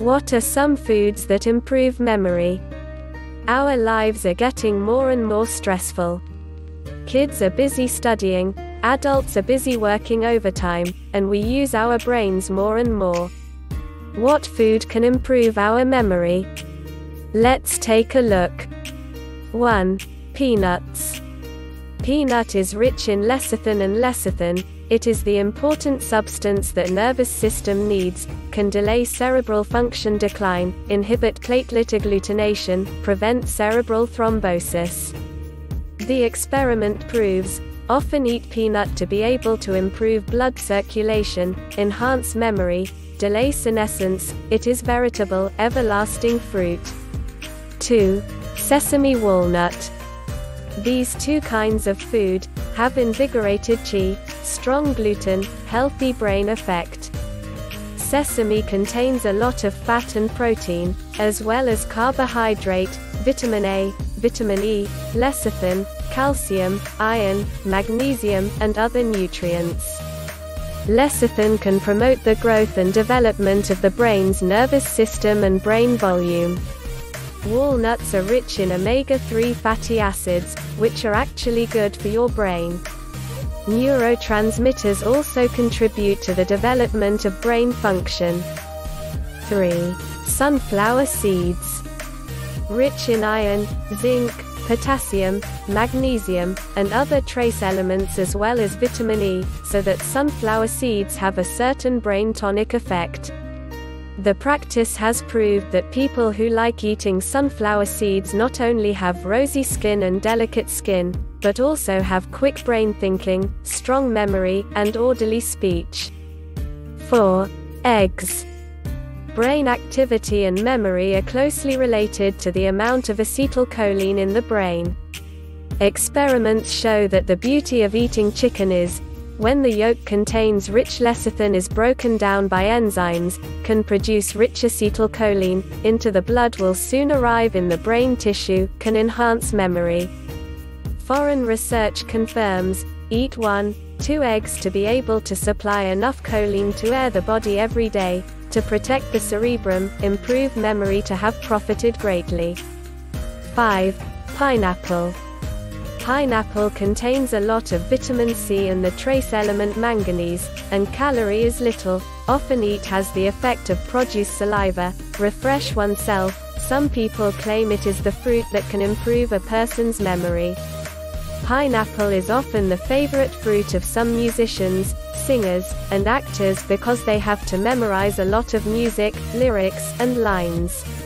What are some foods that improve memory? Our lives are getting more and more stressful. Kids are busy studying, adults are busy working overtime, and we use our brains more and more. What food can improve our memory? Let's take a look. 1. Peanuts. Peanut is rich in lecithin and lecithin, it is the important substance that nervous system needs, can delay cerebral function decline, inhibit platelet agglutination, prevent cerebral thrombosis. The experiment proves, often eat peanut to be able to improve blood circulation, enhance memory, delay senescence, it is veritable, everlasting fruit. 2. Sesame walnut. These two kinds of food have invigorated qi, strong gluten, healthy brain effect. Sesame contains a lot of fat and protein, as well as carbohydrate, vitamin A, vitamin E, lecithin, calcium, iron, magnesium, and other nutrients. Lecithin can promote the growth and development of the brain's nervous system and brain volume. Walnuts are rich in omega-3 fatty acids, which are actually good for your brain. Neurotransmitters also contribute to the development of brain function. 3. Sunflower seeds. Rich in iron, zinc, potassium, magnesium, and other trace elements as well as vitamin E, so that sunflower seeds have a certain brain tonic effect. The practice has proved that people who like eating sunflower seeds not only have rosy skin and delicate skin, but also have quick brain thinking, strong memory, and orderly speech. 4. Eggs. Brain activity and memory are closely related to the amount of acetylcholine in the brain. Experiments show that the beauty of eating chicken is, when the yolk contains rich lecithin is broken down by enzymes, can produce rich acetylcholine, into the blood will soon arrive in the brain tissue, can enhance memory. Foreign research confirms, eat 1-2 eggs to be able to supply enough choline to air the body every day, to protect the cerebrum, improve memory to have profited greatly. 5. Pineapple. Pineapple contains a lot of vitamin C and the trace element manganese, and calorie is little, often eat has the effect of produce saliva, refresh oneself, some people claim it is the fruit that can improve a person's memory. Pineapple is often the favorite fruit of some musicians, singers, and actors because they have to memorize a lot of music, lyrics, and lines.